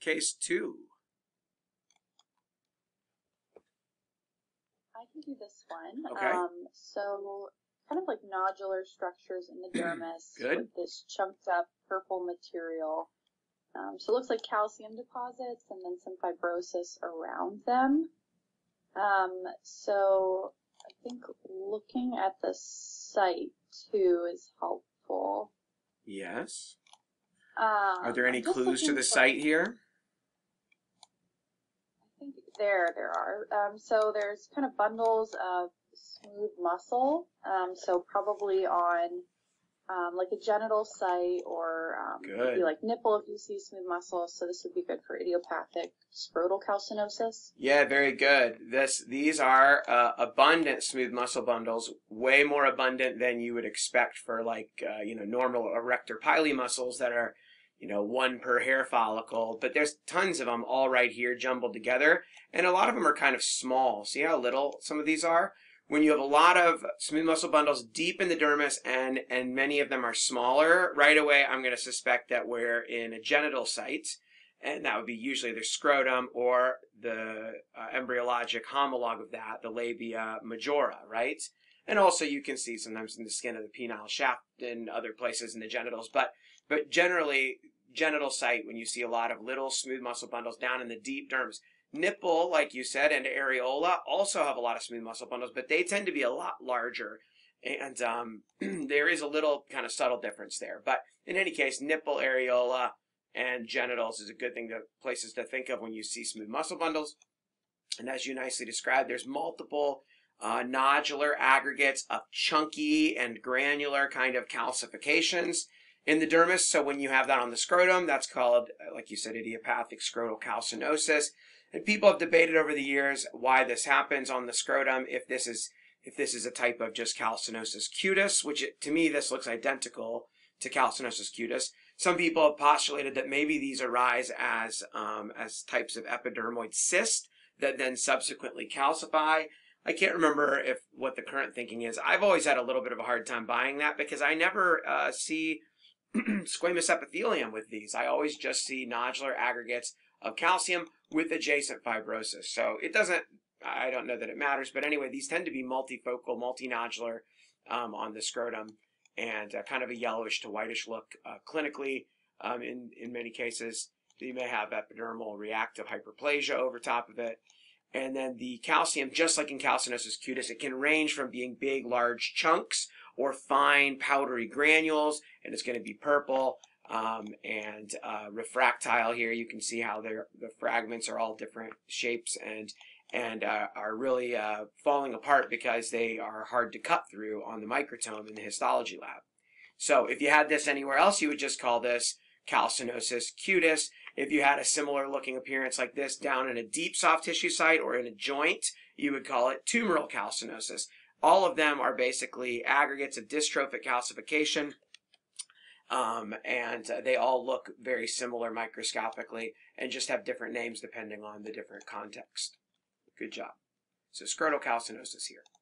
Case 2. I can do this one. Okay. So kind of like nodular structures in the dermis with this chunked up purple material. So it looks like calcium deposits and then some fibrosis around them. So I think looking at the site too is helpful. Yes. Are there any clues to the site here? I think there are. So there's kind of bundles of smooth muscle. So probably on like a genital site or maybe like nipple if you see smooth muscle. So this would be good for idiopathic scrotal calcinosis. Yeah, very good. These are abundant smooth muscle bundles, way more abundant than you would expect for like, normal erector pili muscles that are, one per hair follicle. But there's tons of them all right here jumbled together. And a lot of them are kind of small. See how little some of these are? When you have a lot of smooth muscle bundles deep in the dermis and many of them are smaller, right away I'm going to suspect that we're in a genital site, and that would be usually the scrotum or the embryologic homologue of that, the labia majora, right? And also you can see sometimes in the skin of the penile shaft and other places in the genitals, but generally genital site when you see a lot of little smooth muscle bundles down in the deep dermis. Nipple, like you said, and areola also have a lot of smooth muscle bundles, but they tend to be a lot larger, and there is a little kind of subtle difference there. But in any case, nipple, areola, and genitals is a good thing to places to think of when you see smooth muscle bundles. And as you nicely described, there's multiple nodular aggregates of chunky and granular kind of calcifications in the dermis. So when you have that on the scrotum, that's called, like you said, idiopathic scrotal calcinosis. And people have debated over the years why this happens on the scrotum, if this is a type of just calcinosis cutis, which to me this looks identical to calcinosis cutis. Some people have postulated that maybe these arise as types of epidermoid cyst that then subsequently calcify. I can't remember what the current thinking is. I've always had a little bit of a hard time buying that because I never see squamous epithelium with these. I always just see nodular aggregates of calcium with adjacent fibrosis. So it doesn't, I don't know that it matters, but anyway, these tend to be multifocal, multinodular on the scrotum, and kind of a yellowish to whitish look clinically in many cases. You may have epidermal reactive hyperplasia over top of it. And then the calcium, just like in calcinosis cutis, it can range from being big, large chunks or fine, powdery granules, and it's going to be purple. Refractile here. You can see how the fragments are all different shapes and are really falling apart because they are hard to cut through on the microtome in the histology lab. So if you had this anywhere else, you would just call this calcinosis cutis. If you had a similar looking appearance like this down in a deep soft tissue site or in a joint, you would call it tumoral calcinosis. All of them are basically aggregates of dystrophic calcification. And they all look very similar microscopically and just have different names depending on the different context. Good job. So scrotal calcinosis here.